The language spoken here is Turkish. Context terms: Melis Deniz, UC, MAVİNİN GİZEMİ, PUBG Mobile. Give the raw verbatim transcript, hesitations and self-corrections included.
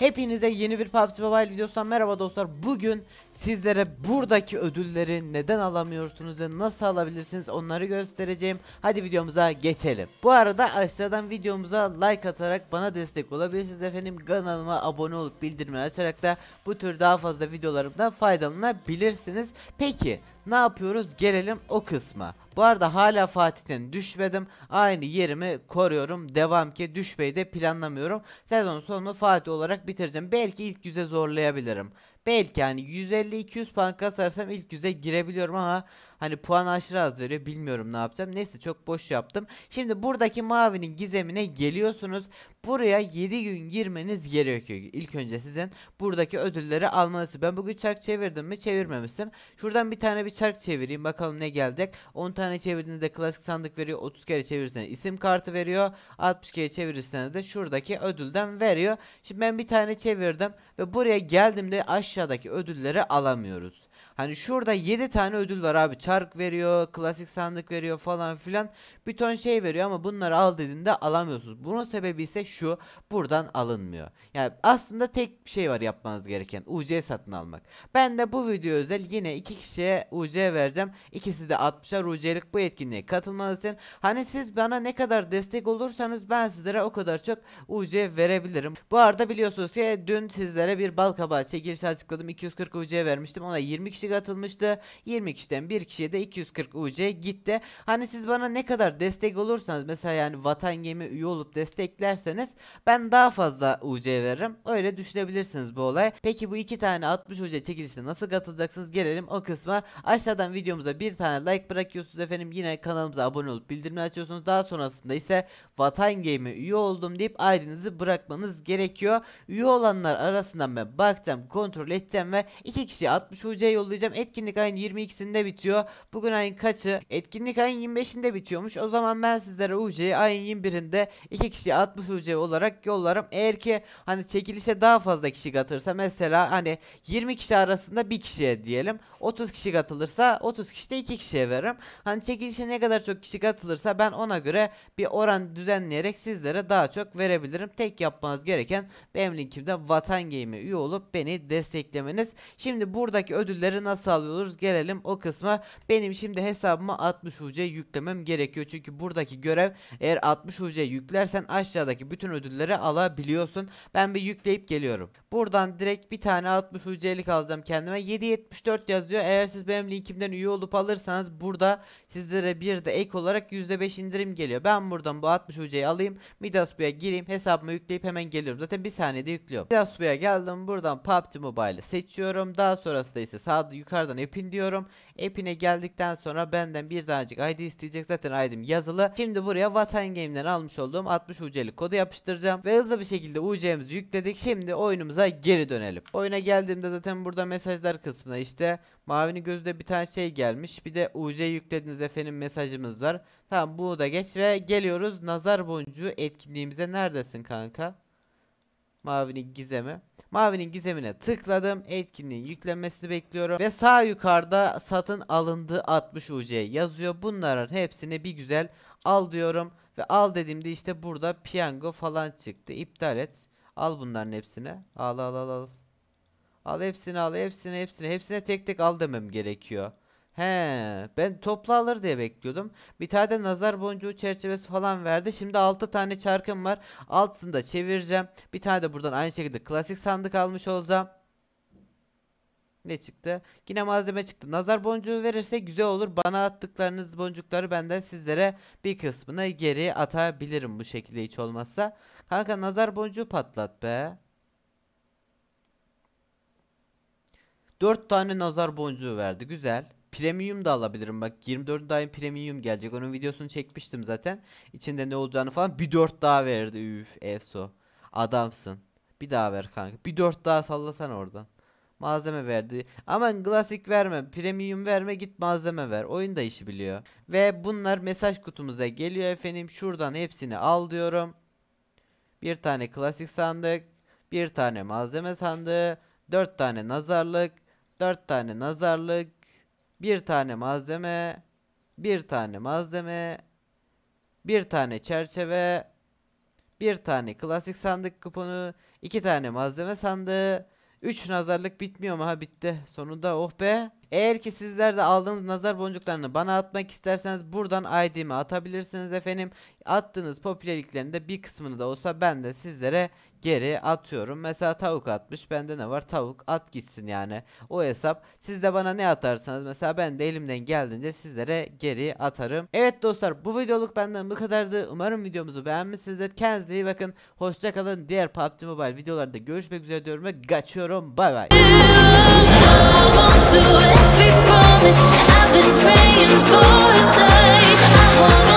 Hepinize yeni bir P U B G Mobile videosundan merhaba dostlar. Bugün sizlere buradaki ödülleri neden alamıyorsunuz ve nasıl alabilirsiniz onları göstereceğim. Hadi videomuza geçelim. Bu arada aşağıdan videomuza like atarak bana destek olabilirsiniz efendim. Kanalıma abone olup bildirimleri açarak da bu tür daha fazla videolarımdan faydalanabilirsiniz. Peki ne yapıyoruz? Gelelim o kısma. Bu arada hala Fatih'ten düşmedim. Aynı yerimi koruyorum. Devam ki düşmeyi de planlamıyorum. Sezon sonunu Fatih olarak bitireceğim. Belki ilk yüze zorlayabilirim. Belki yani yüz elli iki yüz puan kasarsam ilk yüze girebiliyorum ama hani puan aşırı az veriyor, bilmiyorum ne yapacağım. Neyse, çok boş yaptım. Şimdi buradaki mavinin gizemine geliyorsunuz. Buraya yedi gün girmeniz gerekiyor. İlk önce sizin buradaki ödülleri almanız. Ben bugün çark çevirdim mi, çevirmemiştim. Şuradan bir tane bir çark çevireyim bakalım ne gelecek. on tane çevirdiğinizde klasik sandık veriyor. otuz kere çevirirseniz isim kartı veriyor. altmış kere çevirirseniz de şuradaki ödülden veriyor. Şimdi ben bir tane çevirdim ve buraya geldiğimde aşağıdaki ödülleri alamıyoruz. Hani şurada yedi tane ödül var abi. Çark veriyor, klasik sandık veriyor falan filan. Bir ton şey veriyor ama bunları al dediğinde alamıyorsunuz. Bunun sebebi ise şu: buradan alınmıyor. Yani aslında tek bir şey var yapmanız gereken: U C satın almak. Ben de bu video özel yine iki kişiye U C vereceğim. İkisi de altmışar U C'lik bu etkinliğe katılmanız için. Hani siz bana ne kadar destek olursanız ben sizlere o kadar çok U C verebilirim. Bu arada biliyorsunuz ki dün sizlere bir balkabağı çekilişi açıkladım. iki yüz kırk U C vermiştim. Ona yirmi kişi katılmıştı. yirmi kişiden bir kişiye de iki yüz kırk U C gitti. Hani siz bana ne kadar destek olursanız, mesela yani Vatan Gemi üye olup desteklerseniz ben daha fazla U C veririm. Öyle düşünebilirsiniz bu olay. Peki bu iki tane altmış U C çekilişine nasıl katılacaksınız? Gelelim o kısma. Aşağıdan videomuza bir tane like bırakıyorsunuz efendim. Yine kanalımıza abone olup bildirimleri açıyorsunuz. Daha sonrasında ise Vatan Gemi üye oldum deyip I D'nizi bırakmanız gerekiyor. Üye olanlar arasından ben bakacağım, kontrol edeceğim ve iki kişiye altmış U C yollayacağım. Etkinlik ayın yirmi ikisinde bitiyor. Bugün ayın kaçı? Etkinlik ayın yirmi beşinde bitiyormuş. O zaman ben sizlere U C'yi ayın yirmi birinde iki kişi altmış U C olarak yollarım. Eğer ki hani çekilişe daha fazla kişi katılırsa, mesela hani yirmi kişi arasında bir kişiye diyelim, otuz kişi katılırsa otuz kişide iki kişiye veririm. Hani çekilişe ne kadar çok kişi katılırsa ben ona göre bir oran düzenleyerek sizlere daha çok verebilirim. Tek yapmanız gereken benim linkimde Vatan Game'e üye olup beni desteklemeniz. Şimdi buradaki ödülleri nasıl alıyoruz? Gelelim o kısma. Benim şimdi hesabıma altmış U C yüklemem gerekiyor. Çünkü buradaki görev, eğer altmış U C yüklersen aşağıdaki bütün ödülleri alabiliyorsun. Ben bir yükleyip geliyorum. Buradan direkt bir tane altmış U C'lik alacağım kendime. yedi yetmiş dört yazıyor. Eğer siz benim linkimden üye olup alırsanız burada sizlere bir de ek olarak yüzde beş indirim geliyor. Ben buradan bu altmış U C'yi alayım, Midas Bu'ya gireyim, hesabıma yükleyip hemen geliyorum. Zaten bir saniyede yüklüyorum. Midas Bu'ya geldim. Buradan P U B G Mobile'ı seçiyorum. Daha sonrasında ise sağda yukarıdan app'in diyorum. App'ine geldikten sonra benden bir tanecik I D isteyecek. Zaten I D'm yazılı. Şimdi buraya Vatan Game'den almış olduğum altmış U C'lik kodu yapıştıracağım ve hızlı bir şekilde U C'mizi yükledik. Şimdi oyunumuza geri dönelim. Oyuna geldiğimde zaten burada mesajlar kısmına işte Mavinin Gözü'de bir tane şey gelmiş. Bir de U C yüklediniz efendim mesajımız var. Tamam, bunu da geç ve geliyoruz nazar boncuğu etkinliğimize. Neredesin kanka? Mavinin Gizemi. Mavinin Gizemi'ne tıkladım. Etkinliğin yüklenmesini bekliyorum. Ve sağ yukarıda satın alındı altmış U C yazıyor. Bunların hepsini bir güzel al diyorum. Ve al dediğimde işte burada piyango falan çıktı. İptal et. Al bunların hepsini. Al al al al. Al hepsini al. Hepsini hepsini. Hepsine tek tek al demem gerekiyor. He, ben toplu alır diye bekliyordum. Bir tane de nazar boncuğu çerçevesi falan verdi. Şimdi altı tane çarkım var. Altısını da çevireceğim. Bir tane de buradan aynı şekilde klasik sandık almış olacağım. Ne çıktı? Yine malzeme çıktı. Nazar boncuğu verirse güzel olur. Bana attıklarınız boncukları benden sizlere bir kısmını geri atabilirim bu şekilde hiç olmazsa. Kanka nazar boncuğu patlat be. dört tane nazar boncuğu verdi. Güzel. Premium da alabilirim. Bak yirmi dördüncü daim premium gelecek. Onun videosunu çekmiştim zaten. İçinde ne olacağını falan. Bir dört daha verdi. Üf, eso. Adamsın. Bir daha ver kanka. Bir dört daha sallasan oradan. Malzeme verdi. Aman klasik verme, premium verme, git malzeme ver. Oyun da işi biliyor. Ve bunlar mesaj kutumuza geliyor efendim. Şuradan hepsini al diyorum. Bir tane klasik sandık, bir tane malzeme sandığı, dört tane nazarlık, dört tane nazarlık, bir tane malzeme, bir tane malzeme, bir tane çerçeve, bir tane klasik sandık kuponu, iki tane malzeme sandığı, üç nazarlık. Bitmiyor mu? Ha, bitti. Sonunda, oh be. Eğer ki sizler de aldığınız nazar boncuklarını bana atmak isterseniz buradan I D'mi atabilirsiniz efendim. Attığınız popülerliklerin de bir kısmını da olsa ben de sizlere geri atıyorum. Mesela tavuk atmış, bende ne var? Tavuk, at gitsin yani. O hesap. Siz de bana ne atarsanız mesela ben de elimden geldiğince sizlere geri atarım. Evet dostlar, bu videoluk benden bu kadardı. Umarım videomuzu beğenmişsinizdir. Kendinize iyi bakın. Hoşça kalın. Diğer P U B G Mobile videolarda görüşmek üzere diyorum ve kaçıyorum. Bay bay. To every promise I've been praying for a night. I